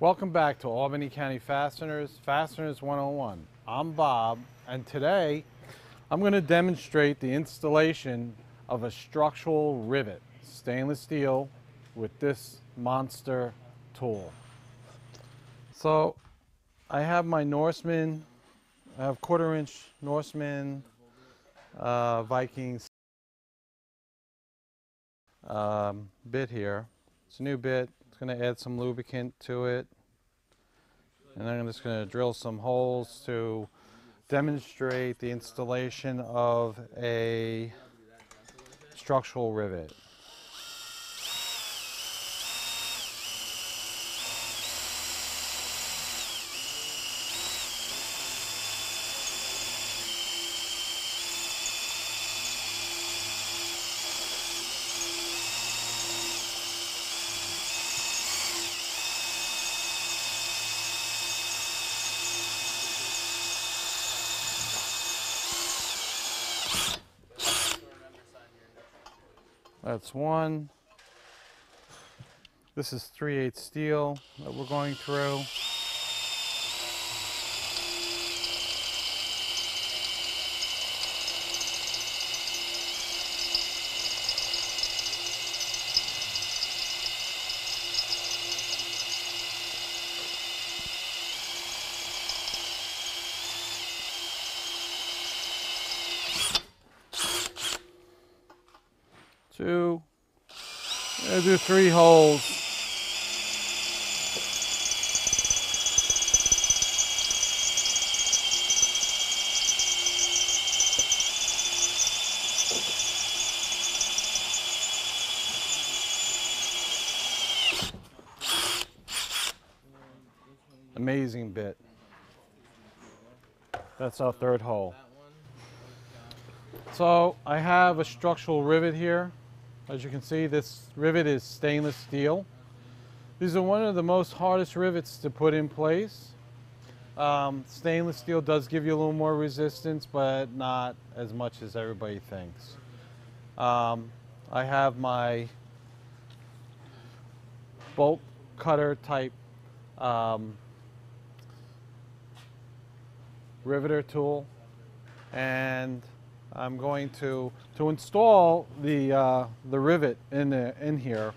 Welcome back to Albany County Fasteners, Fasteners 101. I'm Bob, and today I'm going to demonstrate the installation of a structural rivet, stainless steel, with this monster tool. So I have my Norseman, I have quarter-inch Norseman Viking bit here. It's a new bit. Going to add some lubricant to it, and I'm just going to drill some holes to demonstrate the installation of a structural rivet. That's one. This is 3/8 steel that we're going through. Two, I'll do 3 holes. Amazing bit. That's our 3rd hole. So I have a structural rivet here. As you can see, this rivet is stainless steel. These are one of the most hardest rivets to put in place. Stainless steel does give you a little more resistance, but not as much as everybody thinks. I have my bolt cutter type riveter tool, and I'm going to install the rivet in here.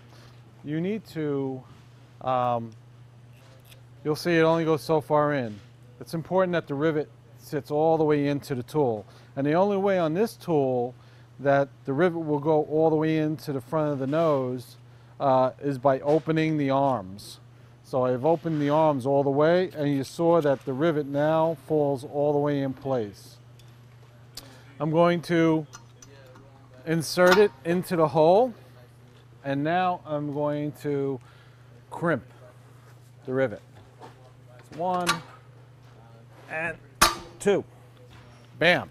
You need to, you'll see it only goes so far in. It's important that the rivet sits all the way into the tool. And the only way on this tool that the rivet will go all the way into the front of the nose is by opening the arms. So I've opened the arms all the way, and you saw that the rivet now falls all the way in place. I'm going to insert it into the hole, and now I'm going to crimp the rivet. 1 and 2. Bam.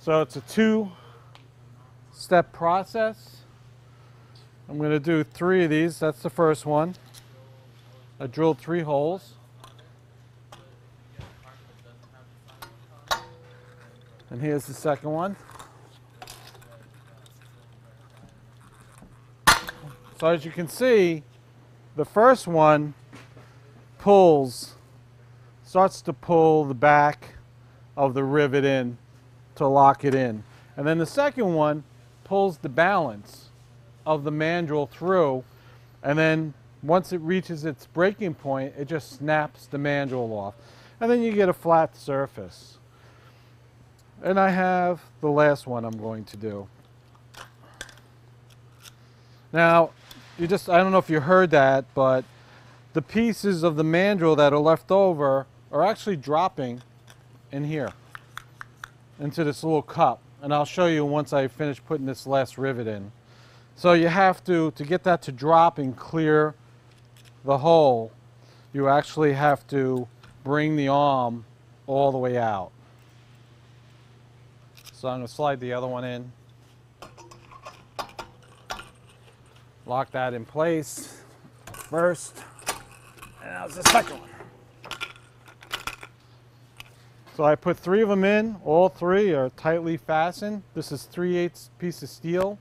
So it's a 2-step process. I'm going to do 3 of these. That's the first one. I drilled 3 holes. And here's the second one. So as you can see, the first one starts to pull the back of the rivet in to lock it in. And then the second one pulls the balance of the mandrel through, and then once it reaches its breaking point, it just snaps the mandrel off. And then you get a flat surface. And I have the last one I'm going to do. Now, I don't know if you heard that, but the pieces of the mandrel that are left over are actually dropping in here, into this little cup. And I'll show you once I finish putting this last rivet in. So you have to get that to drop and clear the hole, you actually have to bring the arm all the way out. So I'm going to slide the other one in, lock that in place first, and that was the second one. So I put 3 of them in. All 3 are tightly fastened. This is 3/8 piece of steel.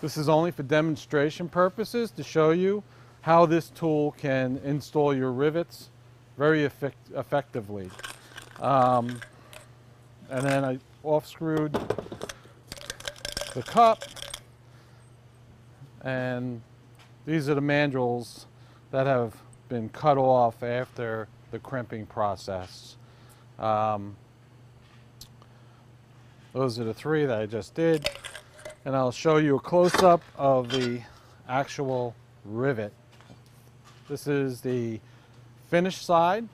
This is only for demonstration purposes to show you how this tool can install your rivets very effectively. And then I off-screwed the cup, and these are the mandrels that have been cut off after the crimping process. Those are the three that I just did, and I'll show you a close-up of the actual rivet. This is the finished side,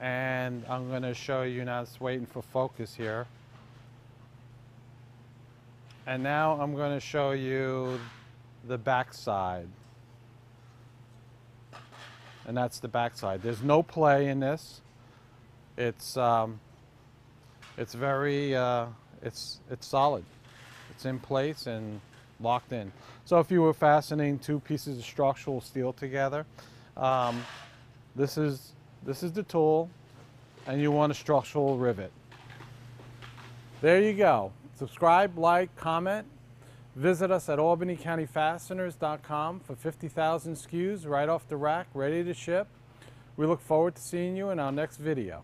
and I'm going to show you now. It's waiting for focus here, and now I'm going to show you the back side, and that's the back side. There's no play in this. It's very it's solid. It's in place and locked in. So if you were fastening two pieces of structural steel together, this is the tool, and you want a structural rivet. There you go. Subscribe, like, comment. Visit us at albanycountyfasteners.com for 50,000 SKUs right off the rack, ready to ship. We look forward to seeing you in our next video.